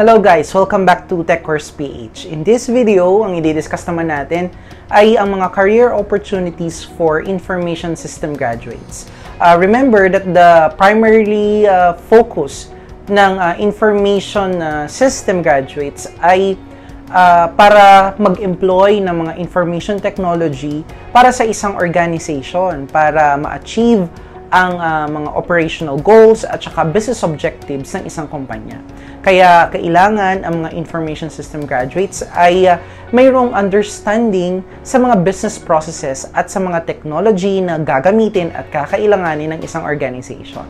Hello guys! Welcome back to Tech Course PH. In this video, ang i-discuss naman natin ay ang mga career opportunities for information system graduates. Remember that the primarily focus ng information system graduates ay para mag-employ ng mga information technology para sa isang organization, para ma-achieve ang mga operational goals at saka business objectives ng isang kumpanya. Kaya kailangan ang mga information system graduates ay mayroong understanding sa mga business processes at sa mga technology na gagamitin at kakailanganin ng isang organization.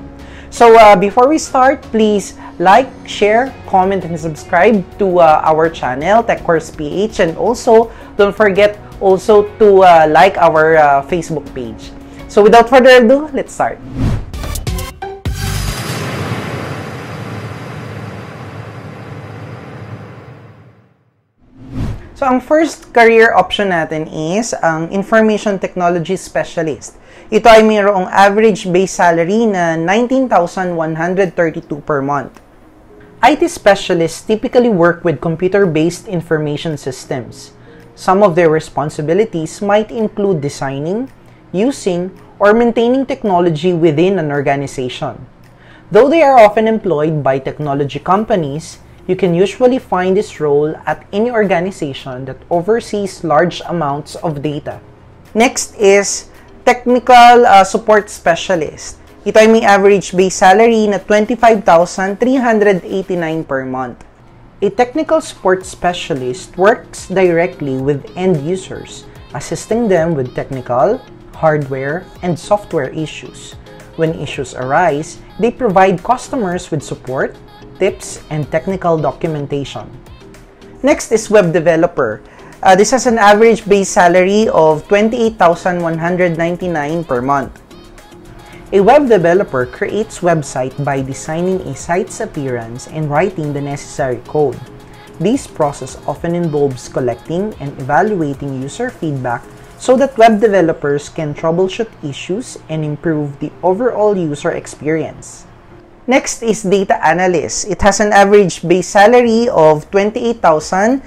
So before we start, please like, share, comment, and subscribe to our channel, Tech Course PH, and also don't forget also to like our Facebook page. So without further ado, let's start. So ang first career option natin is ang Information Technology Specialist. Ito ay mayroong average base salary na 19,132 per month. IT specialists typically work with computer-based information systems. Some of their responsibilities might include designing, using, or maintaining technology within an organization. Though they are often employed by technology companies, you can usually find this role at any organization that oversees large amounts of data. Next is Technical Support Specialist. Ito ay may average base salary na 25,389 per month. A Technical Support Specialist works directly with end users, assisting them with technical, hardware, and software issues. When issues arise, they provide customers with support, tips, and technical documentation. Next is Web Developer. This has an average base salary of 28,199 per month. A web developer creates website by designing a site's appearance and writing the necessary code. This process often involves collecting and evaluating user feedback so that web developers can troubleshoot issues and improve the overall user experience. Next is Data Analyst. It has an average base salary of 28,949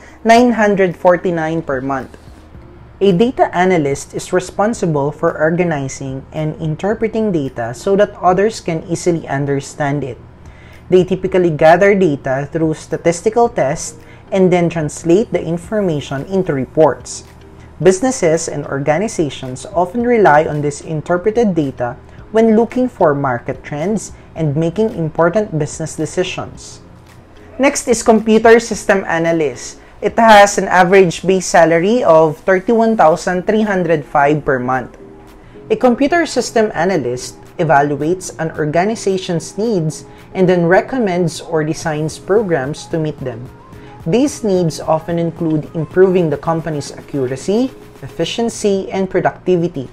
per month. A data analyst is responsible for organizing and interpreting data so that others can easily understand it. They typically gather data through statistical tests and then translate the information into reports. Businesses and organizations often rely on this interpreted data when looking for market trends and making important business decisions. Next is Computer System Analyst. It has an average base salary of 31,305 per month. A computer system analyst evaluates an organization's needs and then recommends or designs programs to meet them. These needs often include improving the company's accuracy, efficiency, and productivity.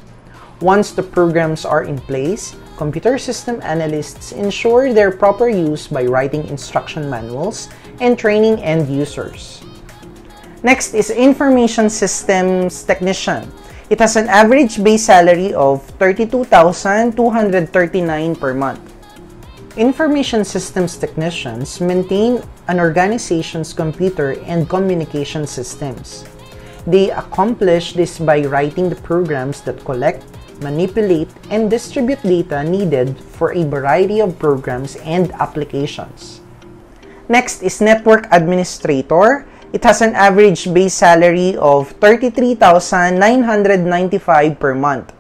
Once the programs are in place, computer system analysts ensure their proper use by writing instruction manuals and training end users. Next is Information Systems Technician. It has an average base salary of 32,239 per month. Information systems technicians maintain an organization's computer and communication systems. They accomplish this by writing the programs that collect, manipulate, and distribute data needed for a variety of programs and applications. Next is Network Administrator. It has an average base salary of 33,995 per month.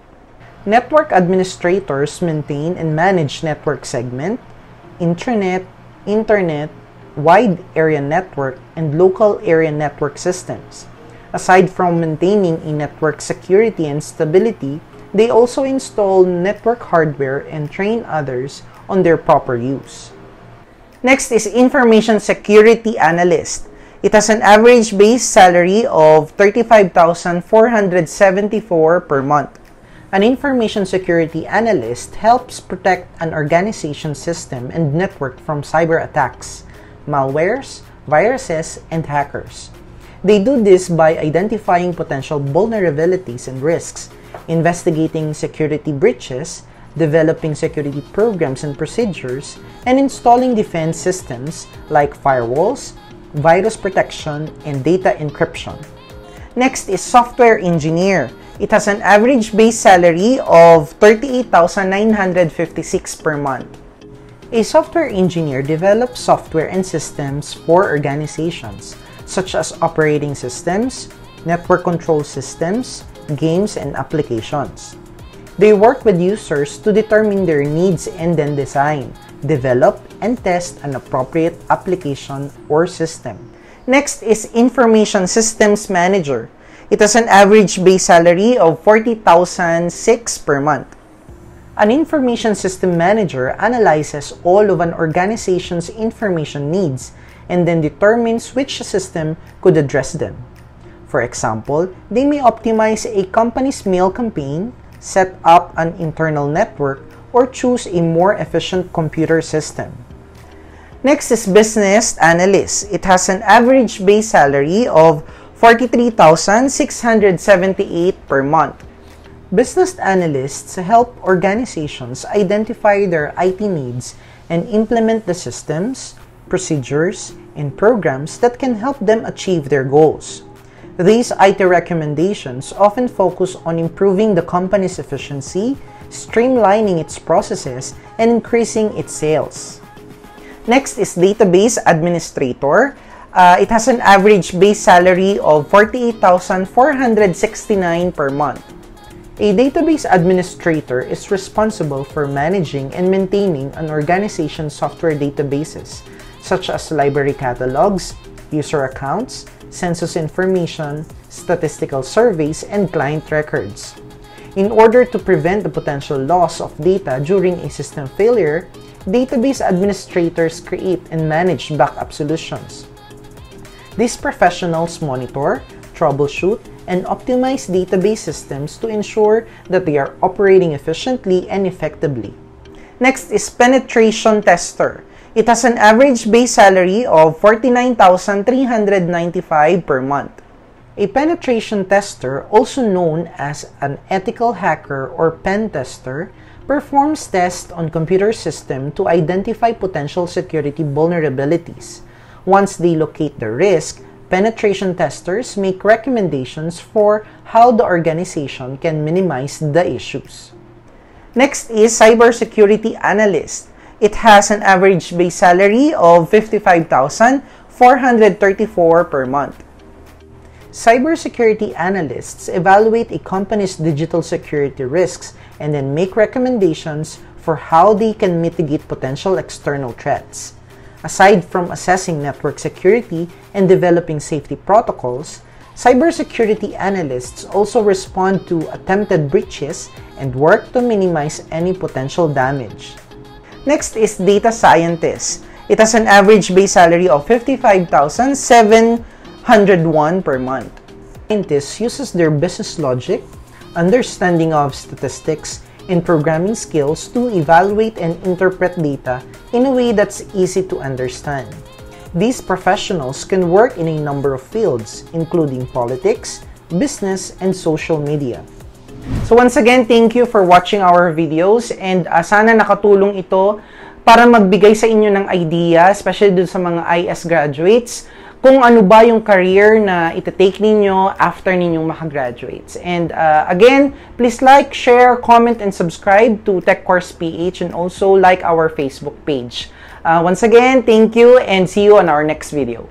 Network administrators maintain and manage network segment, intranet, internet, wide area network, and local area network systems. Aside from maintaining a network security and stability, they also install network hardware and train others on their proper use. Next is Information Security Analyst. It has an average base salary of 35,474 per month. An information security analyst helps protect an organization's system and network from cyber attacks, malwares, viruses, and hackers. They do this by identifying potential vulnerabilities and risks, investigating security breaches, developing security programs and procedures, and installing defense systems like firewalls, virus protection, and data encryption. Next is software engineer. It has an average base salary of 38,956 per month. A software engineer develops software and systems for organizations, such as operating systems, network control systems, games, and applications. They work with users to determine their needs and then design, develop, and test an appropriate application or system. Next is information systems manager. It has an average base salary of 40,006 per month. An information system manager analyzes all of an organization's information needs and then determines which system could address them. For example, they may optimize a company's mail campaign, set up an internal network, or choose a more efficient computer system. Next is business analyst. It has an average base salary of 43,678 per month. Business analysts help organizations identify their IT needs and implement the systems, procedures, and programs that can help them achieve their goals. These IT recommendations often focus on improving the company's efficiency, streamlining its processes, and increasing its sales. Next is database administrator. It has an average base salary of 48,469 per month. A database administrator is responsible for managing and maintaining an organization's software databases, such as library catalogs, user accounts, census information, statistical surveys, and client records. In order to prevent the potential loss of data during a system failure, database administrators create and manage backup solutions. These professionals monitor, troubleshoot, and optimize database systems to ensure that they are operating efficiently and effectively. Next is penetration tester. It has an average base salary of 49,395 per month. A penetration tester, also known as an ethical hacker or pen tester, performs tests on computer systems to identify potential security vulnerabilities. Once they locate the risk, penetration testers make recommendations for how the organization can minimize the issues. Next is cybersecurity analyst. It has an average base salary of 55,434 per month. Cybersecurity analysts evaluate a company's digital security risks and then make recommendations for how they can mitigate potential external threats. Aside from assessing network security and developing safety protocols, cybersecurity analysts also respond to attempted breaches and work to minimize any potential damage. Next is data scientist. It has an average base salary of 55,701 per month. Scientists use their business logic, understanding of statistics, and programming skills to evaluate and interpret data in a way that's easy to understand. These professionals can work in a number of fields, including politics, business, and social media. So once again, thank you for watching our videos, and sana nakatulong ito para magbigay sa inyo ng idea, especially dun sa mga IS graduates, kung ano ba yung career na itatake ninyo after ninyong makagraduates. And again, please like, share, comment, and subscribe to Tech Course PH, and also like our Facebook page. Once again, thank you and see you on our next video.